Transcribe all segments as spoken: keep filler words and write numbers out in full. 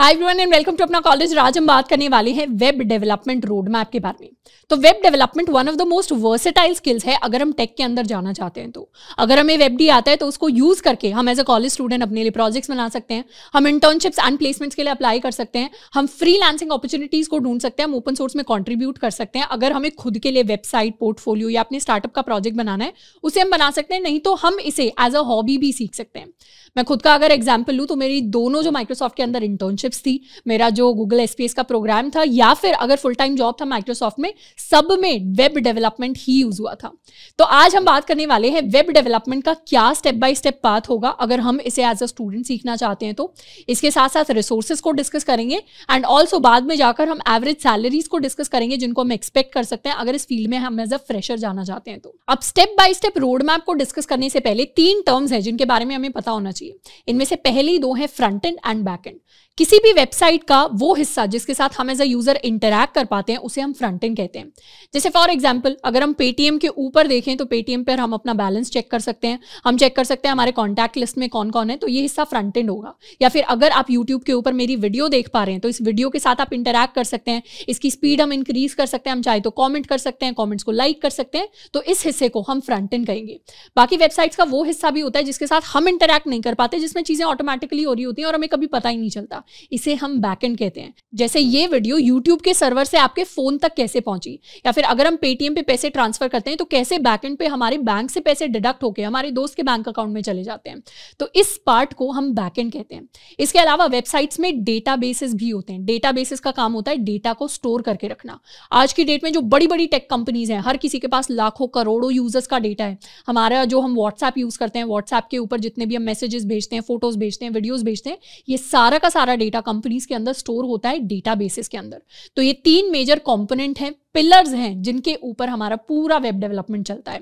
Hi everyone and welcome to अपना college. आज हम बात करने वाले हैं वेब डेवलपमेंट रोड मैप के बारे में। तो web development one of the most versatile skills है अगर हम टेक के अंदर जाना चाहते हैं। तो अगर हमें वेब डी आता है तो उसको यूज करके हम एज अ कॉलेज स्टूडेंट अपने लिए प्रोजेक्ट्स बना सकते हैं, हम इंटर्नशिप्स एंड प्लेसमेंट्स के लिए अप्लाई कर सकते हैं, हम फ्रीलांसिंग अपॉर्चुनिटीज को ढूंढ सकते हैं, हम ओपन सोर्स में कॉन्ट्रीब्यूट कर सकते हैं। अगर हमें खुद के लिए वेबसाइट, पोर्टफोलियो या अपने स्टार्टअप का प्रोजेक्ट बनाना है उसे हम बना सकते हैं, नहीं तो हम इसे एज अ हॉबी भी सीख सकते हैं। मैं खुद का अगर एग्जाम्पल लूँ तो मेरी दोनों जो माइक्रोसॉफ्ट के अंदर इंटर्नशिप थी, मेरा जो गूगल एसपीएस का प्रोग्राम था, या फिर अगर फुल टाइम जॉब था माइक्रोसॉफ्ट में, सब में वेब डेवलपमेंट ही यूज हुआ था। तो आज हम बात करने वाले हैं वेब डेवलपमेंट का क्या स्टेप बाय स्टेप पाथ होगा अगर हम इसे एज अ स्टूडेंट सीखना चाहते हैं। तो इसके साथ साथ रिसोर्सेज को डिस्कस करेंगे एंड ऑल्सो बाद में जाकर हम एवरेज सैलरीज को डिस्कस करेंगे जिनको हम एक्सपेक्ट कर सकते हैं अगर इस फील्ड में हम एज अ फ्रेशर जाना चाहते हैं। तो अब step by step road map को डिस्कस करने से पहले तीन टर्म्स हैं जिनके बारे में हमें पता होना चाहिए। इनमें से पहली दो है front end and back end. किसी भी वेबसाइट का वो हिस्सा जिसके साथ हम एज अ यूजर इंटरैक्ट कर पाते हैं उसे हम फ्रंट एंड कहते हैं। जैसे फॉर एग्जांपल अगर हम पेटीएम के ऊपर देखें तो पेटीएम पर हम अपना बैलेंस चेक कर सकते हैं, हम चेक कर सकते हैं हमारे कॉन्टैक्ट लिस्ट में कौन कौन है, तो ये हिस्सा फ्रंट एंड होगा। या फिर अगर आप यूट्यूब के ऊपर मेरी वीडियो देख पा रहे हैं तो इस वीडियो के साथ आप इंटरैक्ट कर सकते हैं, इसकी स्पीड हम इंक्रीज कर सकते हैं, हम चाहे तो कॉमेंट कर सकते हैं, कॉमेंट्स को लाइक कर सकते हैं, तो इस हिस्से को हम फ्रंट एंड कहेंगे। बाकी वेबसाइट्स का वो हिस्सा भी होता है जिसके साथ हम इंटरैक्ट नहीं कर पाते, जिसमें चीजें ऑटोमेटिकली हो रही होती हैं और हमें कभी पता ही नहीं चलता, इसे हम बैकएंड कहते हैं। जैसे ये वीडियो YouTube के सर्वर से आपके फोन तक कैसे पहुंची, या फिर अगर हम पेटीएम पे पैसे ट्रांसफर करते हैं तो कैसे बैकएंड पे हमारे बैंक से पैसे डिडक्ट होकर हमारे दोस्त के बैंक अकाउंट में चले जाते हैं, तो इस पार्ट को हम बैकएंड कहते हैं। इसके अलावा वेबसाइट्स में डेटाबेसेस भी होते हैं। डेटाबेसेस का काम होता है डेटा को स्टोर करके रखना। आज की डेट में जो बड़ी बड़ी टेक कंपनीज हैं, हर किसी के पास लाखों करोड़ों यूजर्स का डेटा है। हमारा जो हम व्हाट्सएप यूज करते हैं, व्हाट्सएप के ऊपर जितने भी हम मैसेजेस भेजते हैं, फोटोज भेजते हैं, वीडियोज भेजते हैं, ये सारा का सारा डेटा कंपनीज के अंदर स्टोर होता है डेटाबेसेस के अंदर। तो ये तीन मेजर कंपोनेंट हैं, पिलर्स हैं जिनके ऊपर हमारा पूरा वेब डेवलपमेंट चलता है।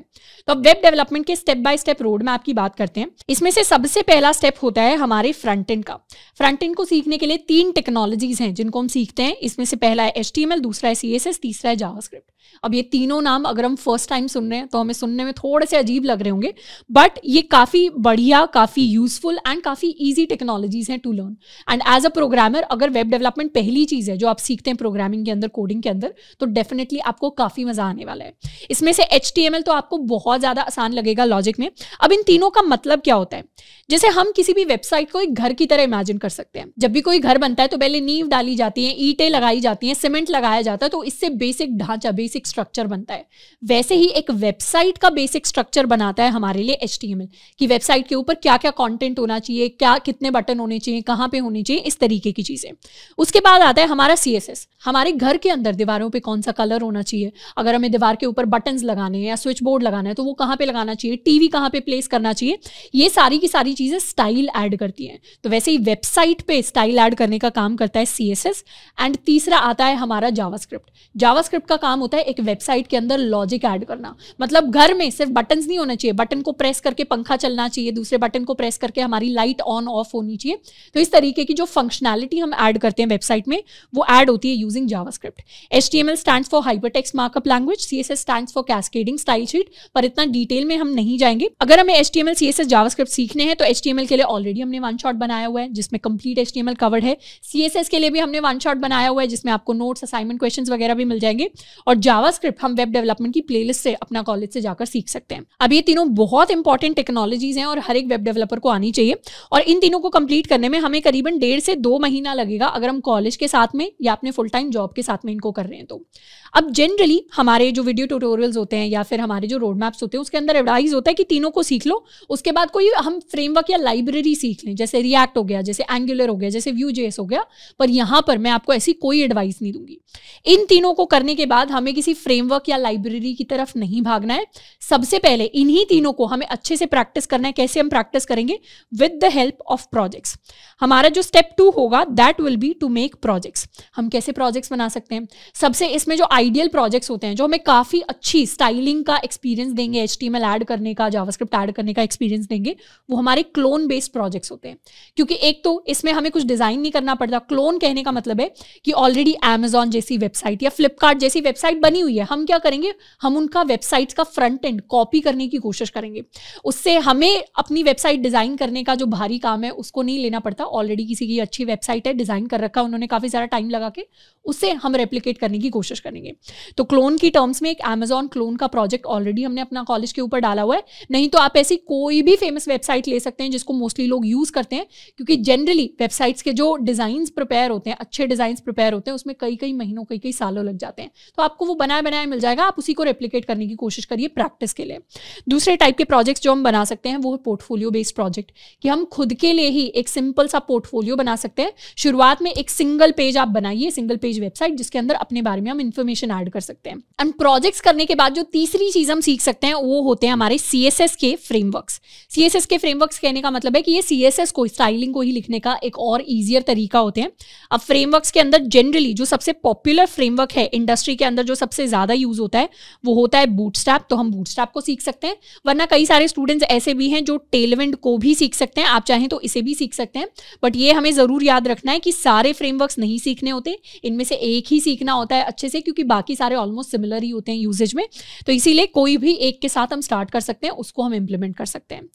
तो अब वेब डेवलपमेंट के step by step road map की बात करते हैं। इसमें से सबसे पहला स्टेप होता है हमारे फ्रंट एंड का। फ्रंट एंड को सीखने के लिए तीन टेक्नोलॉजीज हैं जिनको हम सीखते हैं। इसमें से पहला है एचटीएमएल, दूसरा है सीएसएस, तीसरा है जावास्क्रिप्ट। अब ये तीनों नाम अगर हम फर्स्ट टाइम सुन रहे हैं तो हमें सुनने में थोड़े से अजीब लग रहे होंगे, बट ये काफी बढ़िया, काफी यूजफुल एंड काफी ईजी टेक्नोलॉजीज हैं to learn. And as a programmer अगर वेब डेवलपमेंट पहली चीज है जो आप सीखते हैं प्रोग्रामिंग के अंदर, कोडिंग के अंदर, तो डेफिनेटली आपको काफी मजा आने वाला है। इसमें से एचटीएमएल तो आपको बहुत ज्यादा आसान लगेगा लॉजिक में। अब इन तीनों का मतलब क्या होता है? जैसे हम किसी भी वेबसाइट को एक घर की तरह इमेजिन कर सकते हैं। जब भी कोई घर बनता है तो पहले नींव डाली जाती है, ईंटें लगाई जाती हैं, सीमेंट लगाया जाता है, तो इससे बेसिक ढांचा, बेसिक स्ट्रक्चर बनता है। वैसे ही एक वेबसाइट का बेसिक स्ट्रक्चर बनाता है हमारे लिए एचटीएमएल, कि वेबसाइट के ऊपर क्या क्या कॉन्टेंट होना चाहिए, क्या कितने बटन होने चाहिए, कहाँ पे होने चाहिए, इस तरीके की चीजें। उसके बाद आता है हमारा सीएसएस। हमारे घर के अंदर दीवारों पर कौन सा कलर होना चाहिए, अगर हमें दीवार के ऊपर बटन्स लगाने हैं या स्विच बोर्ड लगाना है तो वो कहाँ पे लगाना चाहिए, टीवी कहाँ पे प्लेस करना चाहिए, ये सारी की सारी चीजें स्टाइल ऐड करती हैं। तो वैसे ही वेबसाइट पे स्टाइल ऐड करने का काम करता है सीएसएस। एंड तीसरा आता है हमारा जावास्क्रिप्ट। जावास्क्रिप्ट का काम होता है एक वेबसाइट के अंदर लॉजिक ऐड करना। मतलब घर में सिर्फ बटन्स नहीं होना चाहिए, बटन को प्रेस करके पंखा चलना चाहिए, दूसरे बटन को प्रेस करके हमारी लाइट ऑन ऑफ होनी चाहिए, तो इस तरीके की जो फंक्शनैलिटी हम ऐड करते हैं वेबसाइट में वो ऐड होती है using JavaScript. HTML stands for hypertext markup language, CSS stands for cascading style sheet, पर इतना डिटेल में हम नहीं जाएंगे। अगर हमें एचटीएमएल, सीएसएस, जावास्क्रिप्ट सीखने हैं तो एचटीएमएल के लिए ऑलरेडी हमने वन शॉट बनाया हुआ है जिसमें कंप्लीट एचटीएमएल कवर्ड है। सीएसएस के लिए भी हमने वन शॉट बनाया हुआ है जिसमें आपको नोट्स, असाइनमेंट, क्वेश्चंस वगैरह भी मिल जाएंगे। और जावास्क्रिप्ट हम वेब डेवलपमेंट की प्लेलिस्ट से अपना कॉलेज से जाकर सीख सकते हैं। अब ये तीनों बहुत इंपॉर्टेंट टेक्नोलॉजीज हैं और हर एक वेब डेवलपर को आनी चाहिए, और इन तीनों को कंप्लीट करने में हमें करीबन डेढ़ से दो महीना लगेगा अगर हम कॉलेज के साथ में या अपने फुल टाइम जॉब के साथ में इनको कर रहे हैं। तो अब जनरली हमारे जो वीडियो ट्यूटोरियल्स होते हैं या फिर हमारे जो रोड मैप्स होते हैं उसके अंदर एडवाइस होता है कि तीनों को सीख लो, उसके बाद कोई हम फ्रेमवर्क या लाइब्रेरी सीख लें, जैसे रिएक्ट हो गया, जैसे एंगुलर हो गया, जैसे व्यू.जेएस हो गया, पर यहाँ पर मैं आपको ऐसी कोई एडवाइस नहीं दूंगी। इन तीनों को करने के बाद हमें किसी फ्रेमवर्क या लाइब्रेरी की तरफ नहीं भागना है। सबसे पहले इन्हीं तीनों को हमें अच्छे से प्रैक्टिस करना है। कैसे हम प्रैक्टिस करेंगे? With the help of projects. हमारा जो स्टेप टू होगा that will be to make projects. हम कैसे प्रोजेक्ट्स बना सकते हैं? सबसे इसमें जो आइडियल प्रोजेक्ट्स होते हैं जो हमें काफी अच्छी स्टाइलिंग का एक्सपीरियंस देंगे, एचटीएमएल ऐड करने का, जावास्क्रिप्ट ऐड करने का एक्सपीरियंस देंगे, वो हमारे क्लोन बेस्ड प्रोजेक्ट्स होते हैं। क्योंकि एक तो इसमें हमें कुछ डिजाइन नहीं करना पड़ता। क्लोन कहने का मतलब है कि ऑलरेडी Amazon जैसी वेबसाइट या Flipkart जैसी वेबसाइट बनी हुई है, हम क्या करेंगे, हम उनका वेबसाइट का फ्रंट एंड कॉपी करने की कोशिश करेंगे। उससे हमें अपनी वेबसाइट डिजाइन करने का जो भारी काम है उसको नहीं लेना पड़ता। ऑलरेडी किसी की अच्छी वेबसाइट है, डिजाइन कर रखा उन्होंने काफी सारा टाइम लगा के, उससे हम रेप्लिकेट करने की कोशिश करेंगे। तो क्लोन की टर्म्स में एक Amazon क्लोन का प्रोजेक्ट ऑलरेडी हमने अपना कॉलेज के ऊपर डाला हुआ है। नहीं तो आप ऐसी कोई भी फेमस वेबसाइट ले सकते हैं जिसको मोस्टली लोग यूज करते हैं, क्योंकि जनरली वेबसाइट्स के जो डिजाइन प्रिपेयर होते हैं, अच्छे डिजाइन प्रिपेयर होते हैं, उसमें कई कई महीनों कई कई सालों लग जाते हैं। तो आपको वो बनाया बनाया मिल जाएगा, आप उसी को रेप्लिकेट करने की कोशिश करिए प्रैक्टिस के लिए। दूसरे टाइप के प्रोजेक्ट्स जो हम बना सकते हैं वो पोर्टफोलियो बेस्ड प्रोजेक्ट, कि हम खुद के लिए ही एक सिंपल सा पोर्टफोलियो बना सकते हैं। शुरुआत में एक सिंगल पेज आप बनाइए, सिंगल पेज वेबसाइट, जिसके अंदर अपने बारे में हम इन्फॉर्मेशन ऐड कर सकते हैं। एंड प्रोजेक्ट्स करने के बाद जो तीसरी चीज हम सीख सकते हैं वो होते हैं हमारे सीएसएस के फ्रेमवर्क्स। सीएसएस के फ्रेमवर्क्स कहने का मतलब है कि ये सीएसएस को, स्टाइलिंग को ही लिखने का एक और इजियर तरीका होते हैं। अब फ्रेमवर्क्स के अंदर जनरली जो सबसे पॉपुलर फ्रेमवर्क है इंडस्ट्री के अंदर, जो सबसे ज्यादा यूज होता है वो होता है बूटस्ट्रैप। तो हम बूटस्ट्रैप को सीख सकते हैं, वरना कई सारे स्टूडेंट्स ऐसे भी हैं जो टेलविंड को भी सीख सकते हैं। आप चाहें तो इसे भी सीख सकते हैं, बट ये हमें जरूर याद रखना है कि सारे फ्रेमवर्क्स नहीं सीखने होते, इनमें से एक ही सीखना होता है अच्छे से, क्योंकि बाकी सारे ऑलमोस्ट सिमिलर ही होते हैं यूजेज में। तो इसीलिए कोई भी एक के साथ हम स्टार्ट कर सकते हैं, उसको हम इंप्लीमेंट कर सकते हैं।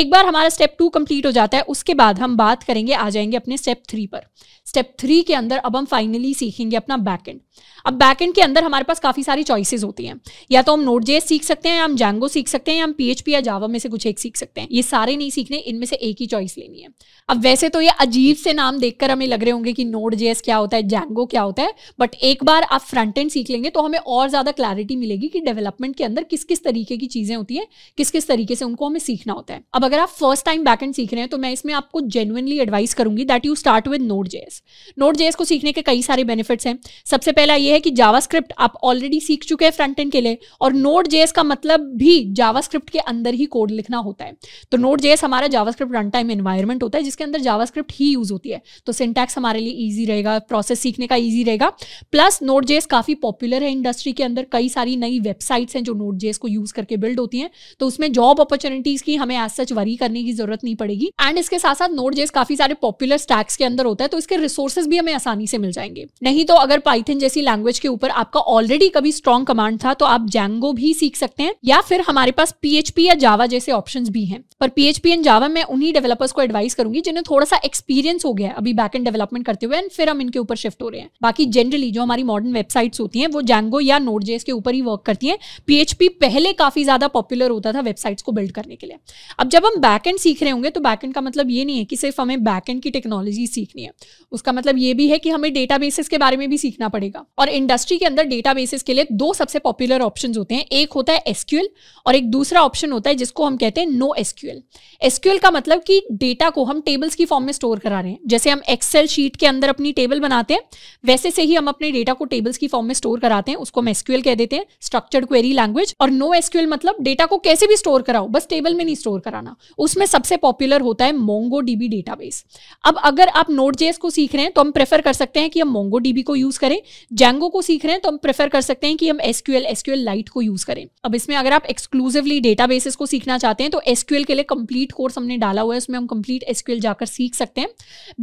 एक बार हमारा स्टेप टू कंप्लीट हो जाता है, उसके बाद हम बात करेंगे, आ जाएंगे अपने स्टेप थ्री पर। स्टेप थ्री के अंदर अब हम फाइनली सीखेंगे अपना बैकएंड। अब बैकएंड के अंदर हमारे पास काफी सारी चॉइसेस होती हैं, या तो हम नोड.js सीख सकते हैं, या हम Django सीख सकते हैं, या हम पीएचपी या जावा में से कुछ एक सीख सकते हैं। ये सारे नहीं सीखने, इनमें से एक ही चॉइस लेनी है। अब वैसे तो ये अजीब से नाम देखकर हमें लग रहे होंगे कि नोड.js क्या होता है, Django क्या होता है, बट एक बार आप फ्रंट एंड सीख लेंगे तो हमें और ज्यादा क्लैरिटी मिलेगी कि डेवलपमेंट के अंदर किस किस तरीके की चीजें होती है, किस किस तरीके से उनको हमें सीखना होता है। अब अगर आप फर्स्ट टाइम बैकएंड सीख रहे हैं तो मैं इसमें आपको जेन्युइनली एडवाइस करूंगी that you start with Node JS. Node JS को सीखने के कई सारे बेनिफिट्स हैं। सबसे पहला यह है कि जावास्क्रिप्ट आप ऑलरेडी सीख चुके हैं फ्रंट एंड के लिए, और नोड.js का मतलब भी जावास्क्रिप्ट के अंदर ही कोड लिखना होता है। तो नोड.js हमारा जावास्क्रिप्ट रन टाइम एनवायरमेंट होता है जिसके अंदर जावास्क्रिप्ट ही यूज होती है। तो सिंटैक्स हमारे लिए ईजी रहेगा, प्रोसेस सीखने का ईजी रहेगा। प्लस नोड.js काफी पॉपुलर है इंडस्ट्री के अंदर, कई सारी नई वेबसाइट्स हैं जो नोड.js को यूज करके बिल्ड होती हैं, तो उसमें जॉब अपॉर्चुनिटीज की हमें एज सच वरी करने की जरूरत नहीं पड़ेगी। एंड इसके साथ साथ नोड.js काफी सारे पॉपुलर स्टैक्स के अंदर होता है, तो इसके रिसोर्सेज भी हमें आसानी से मिल जाएंगे। नहीं तो अगर पाइथन जैसी लैंग्वेज के ऊपर आपका ऑलरेडी कभी स्ट्रॉन्ग कमांड था तो आप Django भी सीख सकते हैं, या फिर हमारे पास पीएचपी या जावा जैसे ऑप्शंस भी हैं। पर पीएचपी एंड जावा मैं उन्हीं डेवलपर्स को एडवाइस करूंगी जिन्हें थोड़ा सा एक्सपीरियंस हो गया है अभी बैकएंड डेवलपमेंट करते हुए, एंड फिर हम इनके ऊपर शिफ्ट हो रहे हैं। बाकी जनरली जो हमारी मॉडर्न वेबसाइट्स होती हैं वो Django या नोड.js के ऊपर ही वर्क करती हैं। पीएचपी पहले काफी ज्यादा पॉपुलर होता था वेबसाइट्स को बिल्ड करने के लिए। अब जब हम बैकएंड सीख रहे होंगे तो बैकएंड का मतलब ये नहीं है कि सिर्फ हमें बैकएंड की टेक्नोलॉजी सीखनी है, उसका मतलब ये भी है कि हमें डेटाबेसेस के बारे में भी सीखना पड़ेगा। और इंडस्ट्री के अंदर डेटाबेसेस के लिए दो सबसे पॉपुलर ऑप्शंस होते हैं, एक होता है एसक्यूएल और एक दूसरा ऑप्शन होता है जिसको हम कहते हैं नो एसक्यूएल। एसक्यूएल का मतलब कि डेटा को हम टेबल्स की फॉर्म में स्टोर करा रहे हैं। जैसे हम एक्सेल शीट के अंदर अपनी टेबल बनाते हैं, वैसे से ही हम अपने डेटा को टेबल्स की फॉर्म में स्टोर कराते हैं, उसको हम एसक्यूएल कह देते हैं, स्ट्रक्चर्ड क्वेरी लैंग्वेज। और नो एसक्यूएल मतलब डेटा को कैसे भी स्टोर कराओ, बस टेबल में नहीं स्टोर कराना। उसमें सबसे पॉपुलर होता है मोंगोडीबी डेटाबेस। अब अगर आप नोड.js को सीख रहे हैं तो हम प्रेफर कर सकते हैं कि हम मोंगोडीबी को यूज करें। Django को सीख रहे हैं तो हम प्रेफर कर सकते हैं कि हम एसक्यूएल एसक्यूएल लाइट को यूज करें। अब इसमें अगर आप एक्सक्लूसिवली डेटाबेसेस को सीखना चाहते हैं तो एसक्यूएल के लिए कंप्लीट कोर्स हमने डाला हुआ है, उसमें हम कंप्लीट एसक्यूएल जाकर सीख सकते हैं।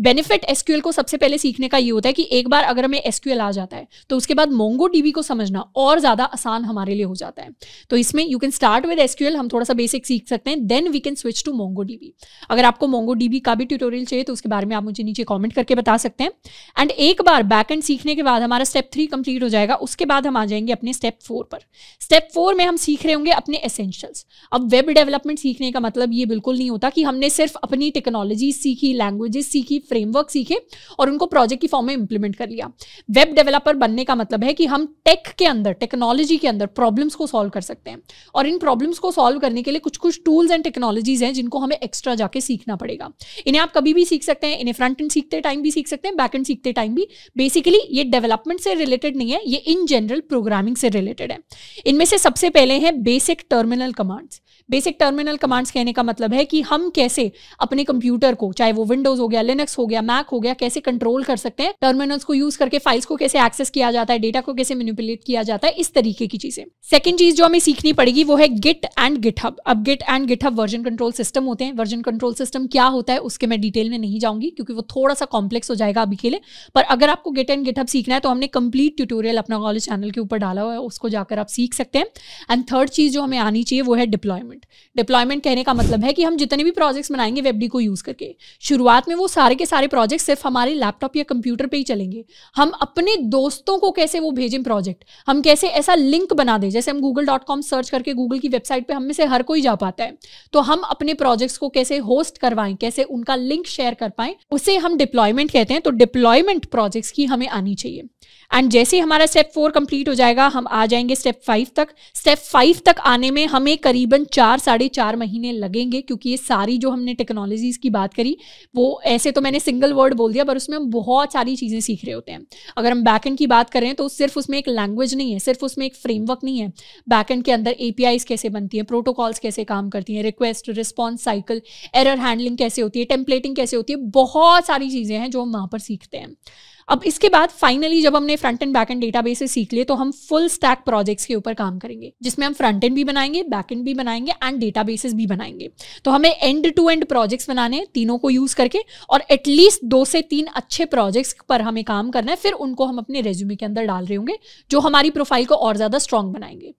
बेनिफिट एसक्यूएल को सबसे पहले सीखने का ये होता है कि एक बार अगर हमें एसक्यूएल आ जाता है तो उसके बाद मोंगोडीबी को समझना और ज्यादा आसान हमारे लिए हो जाता है। तो इसमें you can start with SQL, हम थोड़ा सा बेसिक सीख सकते हैं, then we can switch to MongoDB. अगर आपको मोंगोडीबी का भी ट्यूटोरियल चाहिए तो उसके बारे में आप मुझे नीचे कॉमेंट करके बता सकते हैं। एंड एक बार बैकएंड सीखने के बाद हमारा स्टेप थ्री कंप्लीट हो जाएगा, उसके बाद हम आ जाएंगे अपने स्टेप फोर पर। स्टेप फोर में हम सीख रहे होंगे अपने एसेंशियल्स। अब वेब डेवलपमेंट सीखने का मतलब ये बिल्कुल नहीं होता कि हमने सिर्फ अपनी टेक्नोलॉजी सीखी, लैंग्वेजेस सीखी, फ्रेमवर्क सीखे और उनको प्रोजेक्ट की फॉर्म में इंप्लीमेंट कर लिया। वेब डेवलपर बनने का मतलब है कि हम टेक के अंदर, टेक्नोलॉजी के अंदर प्रॉब्लम्स को सॉल्व कर सकते हैं, और इन प्रॉब्लम्स को सॉल्व करने के लिए कुछ कुछ टूल्स एंड टेक्नोलॉजीज हैं जिनको हमें एक्स्ट्रा जाके सीखना पड़ेगा। इन्हें आप कभी भी सीख सकते हैं, इन्हें फ्रंट एंड सीखते टाइम भी सीख सकते हैं, बैक एंड सीखते टाइम भी। बेसिकली ये डेवलपमेंट से रिलेटेड नहीं है, ये इन जनरल प्रोग्रामिंग से रिलेटेड है। इनमें से सबसे पहले हैं basic terminal commands. Basic terminal commands कहने का मतलब है कि हम कैसे अपने कंप्यूटर को, चाहे वो विंडोज हो गया, लिनक्स हो गया, मैक हो गया, कैसे कंट्रोल कर सकते हैं, टर्मिनल्स को यूज करके फाइल्स को कैसे एक्सेस किया जाता है, डेटा को कैसे मैनिपुलेट किया जाता है, इस तरीके की चीजें। सेकंड चीज जो हमें सीखनी पड़ेगी वो है गिट एंड गिटहब। अब Git and GitHub version control system होते हैं। वर्जन कंट्रोल सिस्टम क्या होता है उसके मैं डिटेल में नहीं जाऊंगी क्योंकि वो थोड़ा सा कॉम्प्लेक्स हो जाएगा अभी के लिए। पर अगर आपको गिट एंड गिटहब सीखना है तो हमने complete tutorial Apna college channel के ऊपर डाला हुआ है, उसको जाकर आप सीख सकते हैं। एंड थर्ड चीज जो हमें आनी चाहिए वो है डिप्लॉयमेंट। डिप्लॉयमेंट कहने का मतलब है कि हम जितने भी प्रोजेक्ट्स बनाएंगे वेबडी को यूज करके, शुरुआत में वो सारे के सारे प्रोजेक्ट सिर्फ हमारे लैपटॉप या कंप्यूटर पे ही चलेंगे। हम अपने दोस्तों को कैसे वो भेजें प्रोजेक्ट, हम कैसे ऐसा लिंक बना दें, जैसे हम गूगल डॉट कॉम सर्च करके गूगल की वेबसाइट पे हम में से हर कोई जा पाता है, तो हम अपने प्रोजेक्ट्स को कैसे होस्ट करवाएं, कैसे उनका लिंक शेयर कर पाएं, उसे हम डिप्लॉयमेंट कहते हैं। तो डिप्लॉयमेंट प्रोजेक्ट्स की हमें आनी चाहिए। एंड जैसे हमारा स्टेप फोर कंप्लीट हो जाएगा हम आ जाएंगे स्टेप फाइव तक। स्टेप फाइव तक आने में हमें करीबन चार साढ़े चार महीने लगेंगे क्योंकि ये सारी जो हमने टेक्नोलॉजीज की बात करी वो ऐसे तो मैंने सिंगल वर्ड बोल दिया, पर उसमें हम बहुत सारी चीज़ें सीख रहे होते हैं। अगर हम बैकएंड की बात करें तो सिर्फ उसमें एक लैंग्वेज नहीं है, सिर्फ उसमें एक फ्रेमवर्क नहीं है। बैकएंड के अंदर एपीआईज कैसे बनती हैं, प्रोटोकॉल्स कैसे काम करती हैं, request response cycle, error handling कैसे होती है, टेम्पलेटिंग कैसे होती है, बहुत सारी चीज़ें हैं जो हम वहाँ पर सीखते हैं। अब इसके बाद फाइनली जब हमने front end back end database सीख लिए तो हम फुल स्टैक प्रोजेक्ट्स के ऊपर काम करेंगे जिसमें हम फ्रंट एंड भी बनाएंगे, बैक एंड भी बनाएंगे एंड डेटाबेसेस भी बनाएंगे। तो हमें एंड टू एंड प्रोजेक्ट्स बनाने हैं तीनों को यूज करके, और एटलीस्ट दो से तीन अच्छे प्रोजेक्ट्स पर हमें काम करना है। फिर उनको हम अपने रेज्यूमे के अंदर डाल रहे होंगे जो हमारी प्रोफाइल को और ज्यादा स्ट्रांग बनाएंगे।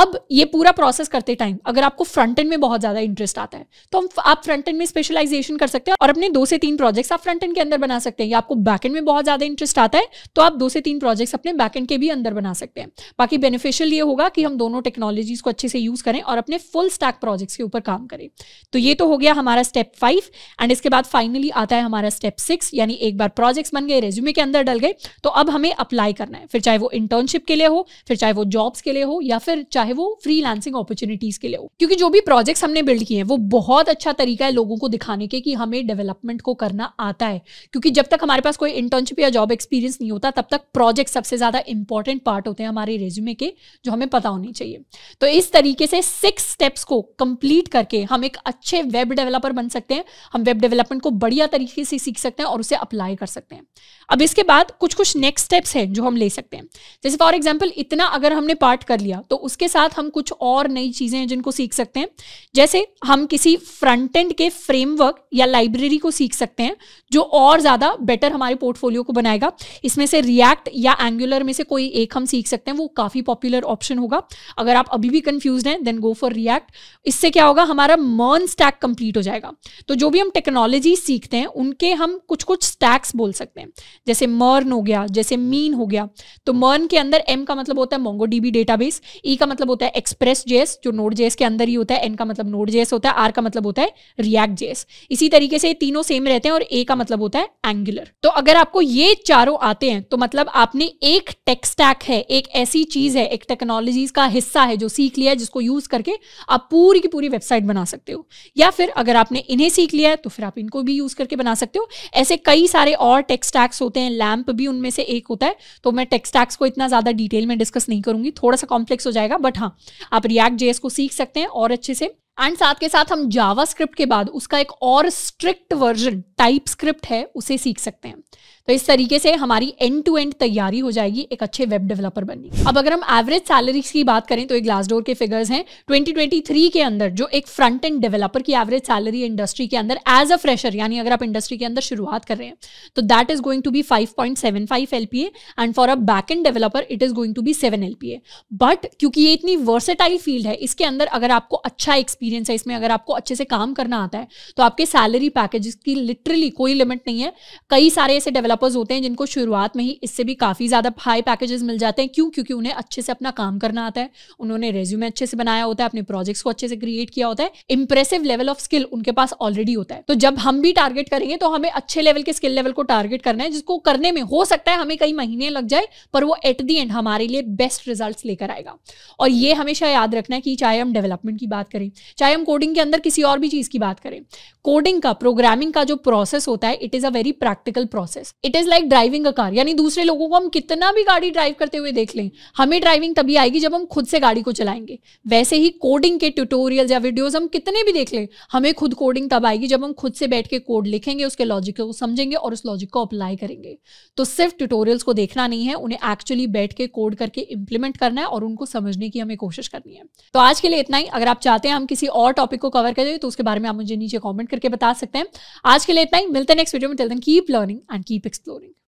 अब ये पूरा प्रोसेस करते टाइम अगर आपको फ्रंट एंड में बहुत ज्यादा इंटरेस्ट आता है तो हम आप फ्रंट एंड में स्पेशलाइजेशन कर सकते हैं और अपने दो से तीन प्रोजेक्ट्स आप फ्रंट एंड के अंदर बना सकते हैं, या आपको बैक एंड में बहुत ज्यादा इंटरेस्ट आता है तो आप दो से तीन प्रोजेक्ट्स अपने बैकएंड के भी अंदर बना सकते हैं। बाकी बेनिफिशियल ये होगा कि हम दोनों टेक्नोलॉजीज को अच्छे से यूज करें और अपने फुल स्टैक प्रोजेक्ट्स के ऊपर काम करें। तो ये तो हो गया हमारा स्टेप फाइव। एंड इसके बाद फाइनली आता है हमारा स्टेप सिक्स, यानी एक बार प्रोजेक्ट्स बन गए, रेज्यूमे के अंदर डल गए, तो अब हमें अप्लाई करना है। फिर चाहे वो इंटर्नशिप के लिए हो, फिर चाहे वो जॉब्स के लिए हो, या फिर चाहे वो फ्रीलांसिंग अपॉर्चुनिटीज के लिए हो, क्योंकि जो भी प्रोजेक्ट्स हमने बिल्ड किए हैं वो बहुत अच्छा तरीका है लोगों को दिखाने के कि हमें डेवलपमेंट को करना आता है। क्योंकि जब तक हमारे पास कोई इंटर्नशिप या जॉब एक्सपीरियंस नहीं होता तब तक प्रोजेक्ट सबसे ज्यादा इंपॉर्टेंट पार्ट होते हैं हमारे रेज्यूमे के, जो हमें पता होनी चाहिए। तो इस तरीके से सिक्स स्टेप्स को कंप्लीट करके हम एक अच्छे वेब डेवलपर बन सकते हैं। हम वेब डेवलपमेंट को बढ़िया तरीके से सीख सकते हैं और उसे अप्लाई कर सकते हैं। अब इसके बाद कुछ कुछ नेक्स्ट स्टेप्स हैं जो हम ले सकते हैं, जैसे फॉर एग्जाम्पल इतना अगर हमने पार्ट कर लिया तो उसके साथ हम कुछ और नई चीजें हैं जिनको सीख सकते हैं। जैसे हम किसी फ्रंट एंड के फ्रेमवर्क या लाइब्रेरी को सीख सकते हैं जो और ज्यादा बेटर हमारे पोर्टफोलियो को बनाएगा। इसमें से रिएक्ट या एंगुलर में से कोई एक हम सीख सकते हैं, वो काफी पॉपुलर ऑप्शन होगा। अगर आप अभी भी कंफ्यूज हैं देन गो फॉर रिएक्ट। इससे क्या होगा, हमारा मर्न स्टैक कंप्लीट हो जाएगा। तो जो भी हम टेक्नोलॉजी सीखते हैं उनके हम कुछ कुछ स्टैक्स बोल सकते हैं, जैसे मर्न हो गया, जैसे मीन हो गया। तो मर्न के अंदर एम का मतलब होता है मोंगोडीबी डेटाबेस, ई का मतलब होता है एक्सप्रेस जेएस जो नोड जेएस के अंदर ही होता है, एन का मतलब नोड जेएस होता है, आर का मतलब होता है रिएक्ट जेएस। इसी तरीके से तीनों सेम रहते हैं, और ए का मतलब होता है एंगुलर। तो अगर आपको ये चारों आते हैं तो मतलब आपने एक टेक स्टैक है, एक ऐसी चीज है, एक टेक्नोलॉजीज का हिस्सा है जो सीख लिया है, जिसको यूज करके आप पूरी की पूरी वेबसाइट बना सकते हो। या फिर अगर आपने इन्हें सीख लिया है तो फिर आप इनको भी यूज करके बना सकते हो। ऐसे कई सारे और टेक स्टैक्स होते हैं, लैम्प भी उनमें से एक होता है। तो मैं टेक स्टैक्स को इतना ज्यादा डिटेल में डिस्कस नहीं करूंगी, थोड़ा सा कॉम्प्लेक्स हो जाएगा। बट हाँ, आप रिएक्ट जेएस को सीख सकते हैं और अच्छे से। एंड साथ के साथ हम जावास्क्रिप्ट के बाद उसका एक और स्ट्रिक्ट वर्जन टाइपस्क्रिप्ट है, उसे सीख सकते हैं। तो इस तरीके से हमारी एंड टू एंड तैयारी हो जाएगी एक अच्छे वेब डेवलपर बनने की। अब अगर हम एवरेज सैलरीज की बात करें तो एक ग्लासडोर के फिगर्स हैं ट्वेंटी ट्वेंटी थ्री के अंदर, जो एक फ्रंट एंड डेवलपर की एवरेज सैलरी इंडस्ट्री के अंदर एज अ फ्रेशर, यानी अगर आप इंडस्ट्री के अंदर शुरुआत कर रहे हैं तो that is going to be five point seven five LPA, and for a back end developer it is going to be seven LPA. But क्योंकि ये इतनी वर्सेटाइल फील्ड है, इसके अंदर अगर आपको अच्छा एक्सपीरियंस है, इसमें अगर आपको अच्छे से काम करना आता है, तो आपके सैलरी पैकेजेस की लिटरली कोई लिमिट नहीं है। कई सारे ऐसे डेवलपर्स होते हैं जिनको शुरुआत में ही इससे भी काफी ज्यादा हाई पैकेजेस मिल जाते हैं। क्यों? क्योंकि उन्हें अच्छे से अपना काम करना आता है, उन्होंने रेज्यूमे अच्छे से बनाया होता है, अपने प्रोजेक्ट्स को अच्छे से क्रिएट किया होता है, इंप्रेसिव लेवल ऑफ स्किल उनके पास ऑलरेडी होता है। तो जब हम भी टारगेट करेंगे तो हमें अच्छे लेवल के स्किल लेवल को टारगेट करना है, जिसको करने में हो सकता है हमें कई महीने लग जाए, पर वो एट दी एंड हमारे लिए बेस्ट रिजल्ट लेकर आएगा। और ये हमेशा याद रखना है कि चाहे हम डेवलपमेंट की बात करें, चाहे हम कोडिंग के अंदर किसी और भी चीज की बात करें, कोडिंग का, प्रोग्रामिंग का जो प्रोसेस होता है, it is a very practical process. It is like driving a car, यानी दूसरे लोगों को हम कितना भी गाड़ी ड्राइव करते हुए देख लें, हमें ड्राइविंग तभी आएगी जब हम खुद से गाड़ी को चलाएंगे। वैसे ही कोडिंग के ट्यूटोरियल या वीडियोस हम कितने भी देख लें, हमें खुद कोडिंग तब आएगी जब हम खुद से बैठ के कोड लिखेंगे, उसके लॉजिक को समझेंगे और उस लॉजिक को अप्लाई करेंगे। तो सिर्फ ट्यूटोरियल्स को देखना नहीं है, उन्हें एक्चुअली बैठ के कोड करके इंप्लीमेंट करना है और उनको समझने की हमें कोशिश करनी है। तो आज के लिए इतना ही। अगर आप चाहते हैं हम किसी और टॉपिक को कवर करें तो उसके बारे में आप मुझे नीचे कमेंट करके बता सकते हैं। आज के लिए इतना ही, मिलते हैं नेक्स्ट वीडियो में। Till then keep learning and keep exploring.